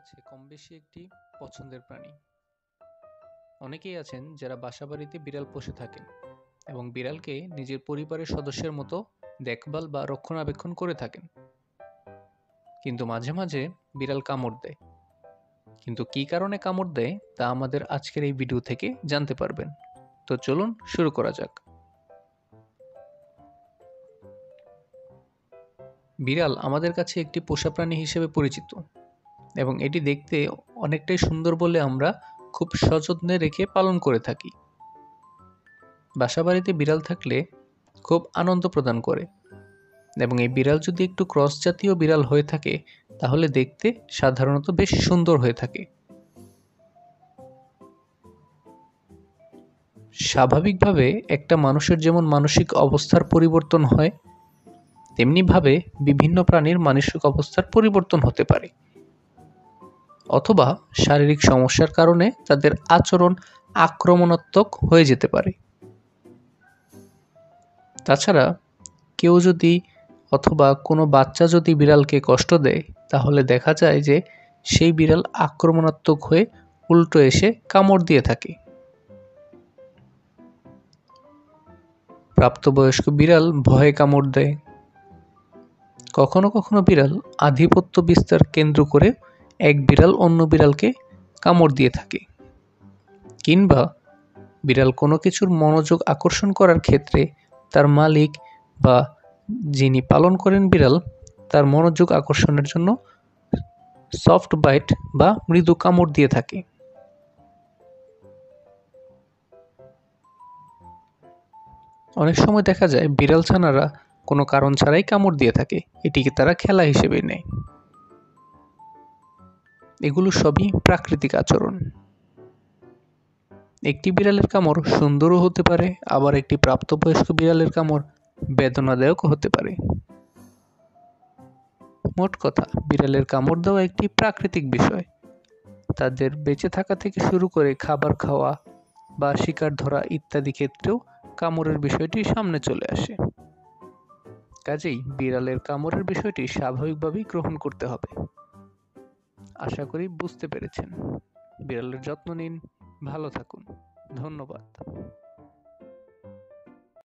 কাছে কম বেশি একটি পছন্দের প্রাণী। অনেকেই আছেন যারা বাসাবাড়িতে বিড়াল পোষে থাকেন এবং বিড়ালকে নিজের পরিবারের সদস্যের মতো দেখভাল বা রক্ষণাবেক্ষণ করে থাকেন, কিন্তু মাঝে মাঝে বিড়াল কামড় দেয়। কিন্তু কী কারণে কামড় দেয় তা আমাদের আজকের এই ভিডিও থেকে জানতে পারবেন। তো চলুন শুরু করা যাক। বিড়াল আমাদের কাছে একটি পোষা প্রাণী হিসেবে পরিচিত এবং এটি দেখতে অনেকটাই সুন্দর বলে আমরা খুব সযত্নে রেখে পালন করে থাকি। বাসাবাড়িতে বিড়াল থাকলে খুব আনন্দ প্রদান করে এবং এই বিড়াল যদি একটু ক্রস জাতীয় বিড়াল হয়ে থাকে তাহলে দেখতে সাধারণত বেশ সুন্দর হয়ে থাকে। স্বাভাবিকভাবে একটা মানুষের যেমন মানসিক অবস্থার পরিবর্তন হয়, তেমনিভাবে বিভিন্ন প্রাণীর মানসিক অবস্থার পরিবর্তন হতে পারে, অথবা শারীরিক সমস্যার কারণে তাদের আচরণ আক্রমণাত্মক হয়ে যেতে পারে। তাছাড়া কেউ যদি অথবা কোনো বাচ্চা যদি বিড়ালকে কষ্ট দেয় তাহলে দেখা যায় যে সেই বিড়াল আক্রমণাত্মক হয়ে উল্টো এসে কামড় দিয়ে থাকে। প্রাপ্তবয়স্ক বিড়াল ভয়ে কামড় দেয়। কখনো কখনো বিড়াল আধিপত্য বিস্তার কেন্দ্র করে এক বিড়াল অন্য বিড়ালকে কামড় দিয়ে থাকে, কিংবা বিড়াল কোনো কিছুর মনোযোগ আকর্ষণ করার ক্ষেত্রে তার মালিক বা যিনি পালন করেন বিড়াল তার মনোযোগ আকর্ষণের জন্য সফট বাইট বা মৃদু কামড় দিয়ে থাকে। অনেক সময় দেখা যায় বিড়াল ছানারা কোনো কারণ ছাড়াই কামড় দিয়ে থাকে, এটিকে তারা খেলা হিসেবে নেয়। এগুলো সবই প্রাকৃতিক আচরণ। একটি বিড়ালের কামড় সুন্দরও হতে পারে, আবার একটি প্রাপ্তবয়স্ক বিড়ালের কামড় বেদনাদায়কও হতে পারে। মোট কথা, বিড়ালের কামড় দেওয়া একটি প্রাকৃতিক বিষয়। তাদের বেঁচে থাকা থেকে শুরু করে খাবার খাওয়া বা শিকার ধরা ইত্যাদি ক্ষেত্রেও কামড়ের বিষয়টি সামনে চলে আসে। কাজেই বিড়ালের কামড়ের বিষয়টি স্বাভাবিকভাবেই গ্রহণ করতে হবে। আশা করি বুঝতে পেরেছেন। বিড়ালের যত্ন নিন, ভালো থাকুন, ধন্যবাদ।